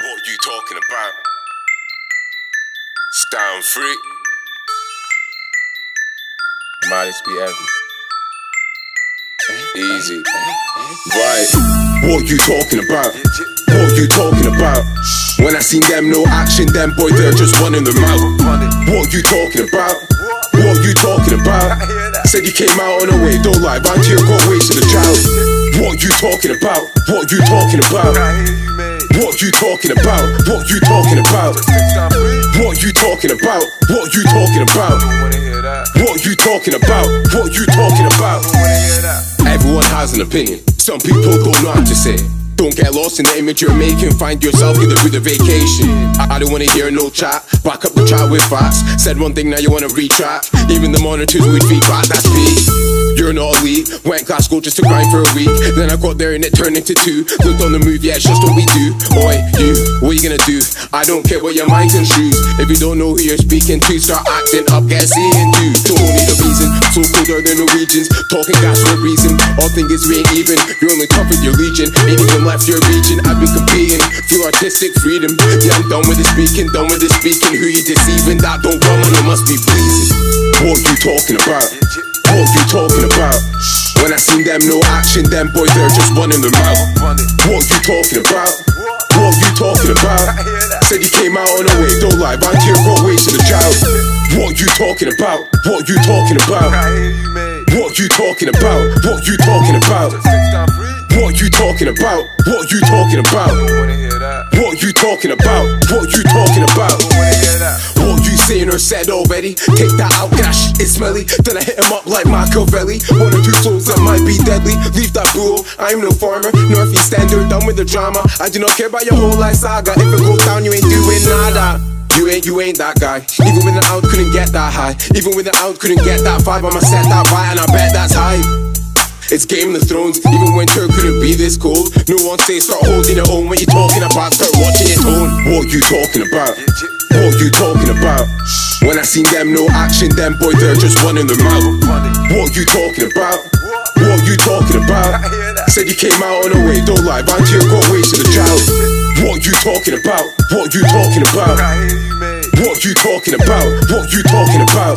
What are you talking about? Stand free. Mileage be heavy. Easy. Right. What you talking about? What you talking about? When I seen them no action, them boy they're just running them out. What you talking about? What you talking about? Said you came out on a way, don't lie, round here got ways to the child. What you talking about? What you talking about? What you talking about? What you talking about? What you talking about? What you talking about? What you talking about? What you talking about? Everyone has an opinion. Some people don't know how to say it. Don't get lost in the image you're making. Find yourself in the route of vacation. I don't wanna hear no chat. Back up the chat with facts. Said one thing, now you wanna retract. Even the monitors would feedback. That's peace. You're not elite. Went Glasgow just to grind for a week. Then I got there and it turned into two. Looked on the move, yeah, it's just what we do. Oi, you, what you gonna do? I don't care what your mind's in shoes. If you don't know who you're speaking to, start acting up, get seeing you. Don't need a reason. So colder than Norwegians. Talking gas for a reason. All thing is we ain't even. You're only tough with your legion. Ain't left your region, I've been competing through artistic freedom. Yeah, I'm done with the speaking, done with the speaking. Who you deceiving? That don't come and it must be pleasing. What you talking about? What you talking about? When I seen them no action, them boys they're just running them out. What you talking about? What you talking about? Said you came out on a way, don't lie, round here got ways to the child. What you talking about? What you talking about? What you talking about? What you talking about? What you talking about? What you talking about? What you talking about? What you talking about? What you seen or said already? Take that out, gosh, it's smelly. Then I hit him up like Machiavelli. One or two souls that might be deadly. Leave that bull, I am no farmer. Northeast standard, done with the drama. I do not care about your whole life saga. If it goes down, you ain't doing nada. You ain't that guy. Even with an ounce, couldn't get that high. Even with an ounce, couldn't get that vibe. I'ma set that right and I bet that's high. It's Game of Thrones. Even winter couldn't be this cold. No one say start holding your own. When you talking about, start watching your tone. What you talking about? What you talking about? When I seen them no action, them boy they're just running them out. What you talking about? What you talking about? Said you came out on a way, don't lie, round here got ways to the child. What you talking about? What you talking about? What you talking about? What you talking about?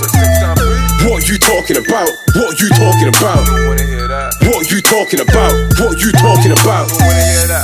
What you talking about? What you talking about? What you talking about? What you talking about?